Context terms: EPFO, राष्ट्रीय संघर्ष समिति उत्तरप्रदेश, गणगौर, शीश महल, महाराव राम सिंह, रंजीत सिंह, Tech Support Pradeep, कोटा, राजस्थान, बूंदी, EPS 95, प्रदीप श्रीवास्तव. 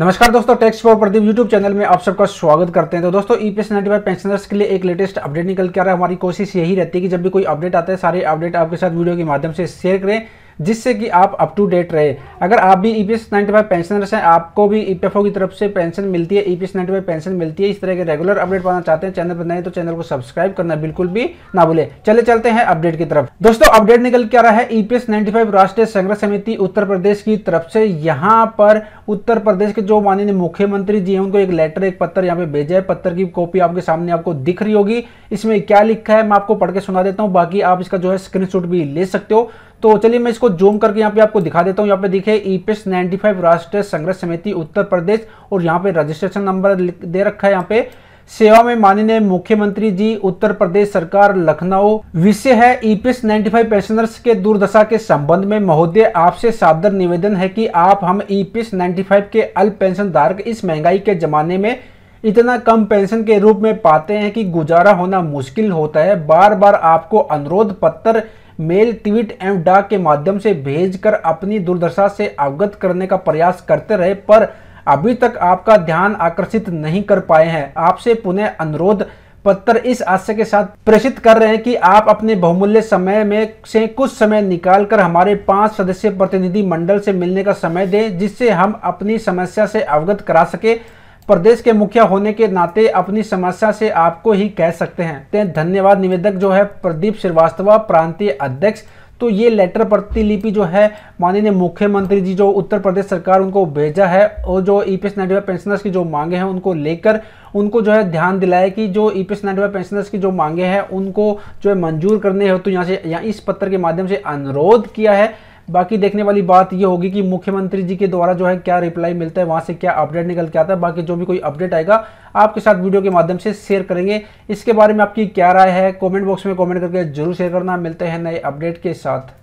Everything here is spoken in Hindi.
नमस्कार दोस्तों, tech support Pradeep YouTube channel में आप सबका स्वागत करते हैं। तो दोस्तों EPS95 पेंशनर्स के लिए एक लेटेस्ट अपडेट निकल के आ रहा है। हमारी कोशिश यही रहती है कि जब भी कोई अपडेट आता है सारे अपडेट आपके साथ वीडियो के माध्यम से शेयर करें, जिससे कि आप अप टू डेट रहे। अगर आप भी EPS95 पेंशनर्स हैं, आपको भी EPFO की तरफ से पेंशन मिलती है, EPS95 पेंशन मिलती है। इस तरह के रेगुलर अपडेट पाना चाहते हैं, चैनल पर नए तो चैनल को सब्सक्राइब करना बिल्कुल भी ना भूले। चले चलते हैं अपडेट की तरफ। दोस्तों अपडेट निकल के आ रहा है EPS95 राष्ट्रीय संघर्ष समिति उत्तर प्रदेश की तरफ से। यहाँ पर उत्तर प्रदेश के जो माननीय मुख्यमंत्री जी हैं उनको एक लेटर, एक पत्र यहाँ पे भेजा है। पत्र की कॉपी आपके सामने आपको दिख रही होगी। इसमें क्या लिखा है मैं आपको पढ़ के सुना देता हूँ, बाकी आप इसका जो है स्क्रीनशॉट भी ले सकते हो। तो चलिए मैं इसको जूम करके यहाँ पे आपको दिखा देता हूँ। यहाँ पे देखिए EPS95 राष्ट्रीय संघर्ष समिति उत्तर प्रदेश, और यहाँ पे रजिस्ट्रेशन नंबर दे रखा है। यहाँ पे सेवा में माननीय मुख्यमंत्री जी उत्तर प्रदेश सरकार लखनऊ। विषय है EPS95 पेंशनर्स के दुर्दशा के संबंध में। महोदय, आपसे सादर निवेदन है कि आप हम EPS95 के अल्प पेंशन धारक इस महंगाई के जमाने में इतना कम पेंशन के रूप में पाते हैं कि गुजारा होना मुश्किल होता है। बार बार आपको अनुरोध पत्र, मेल, ट्वीट एवं डाक के माध्यम से भेजकर अपनी दुर्दशा से अवगत करने का प्रयास करते रहे, पर अभी तक आपका ध्यान आकर्षित नहीं कर पाए हैं। आपसे पुनः अनुरोध पत्र इस आशय के साथ प्रेषित कर रहे हैं कि आप अपने बहुमूल्य समय में से कुछ समय निकालकर हमारे 5 सदस्यीय प्रतिनिधि मंडल से मिलने का समय दें, जिससे हम अपनी समस्या से अवगत करा सके। प्रदेश के मुखिया होने के नाते अपनी समस्या से आपको ही कह सकते हैं। धन्यवाद। निवेदक जो है प्रदीप श्रीवास्तव, प्रांतीय अध्यक्ष। तो ये लेटर प्रतिलिपि जो है माननीय मुख्यमंत्री जी जो उत्तर प्रदेश सरकार उनको भेजा है, और जो EPS95 पेंशनर्स की जो मांगे हैं उनको लेकर उनको जो है ध्यान दिलाया कि जो EPS95 पेंशनर्स की जो मांगे हैं उनको जो है मंजूर करने हो, तो यहाँ इस पत्र के माध्यम से अनुरोध किया है। बाकी देखने वाली बात ये होगी कि मुख्यमंत्री जी के द्वारा जो है क्या रिप्लाई मिलता है, वहाँ से क्या अपडेट निकल के आता है। बाकी जो भी कोई अपडेट आएगा आपके साथ वीडियो के माध्यम से शेयर करेंगे। इसके बारे में आपकी क्या राय है कमेंट बॉक्स में कमेंट करके जरूर शेयर करना। मिलते हैं नए अपडेट के साथ।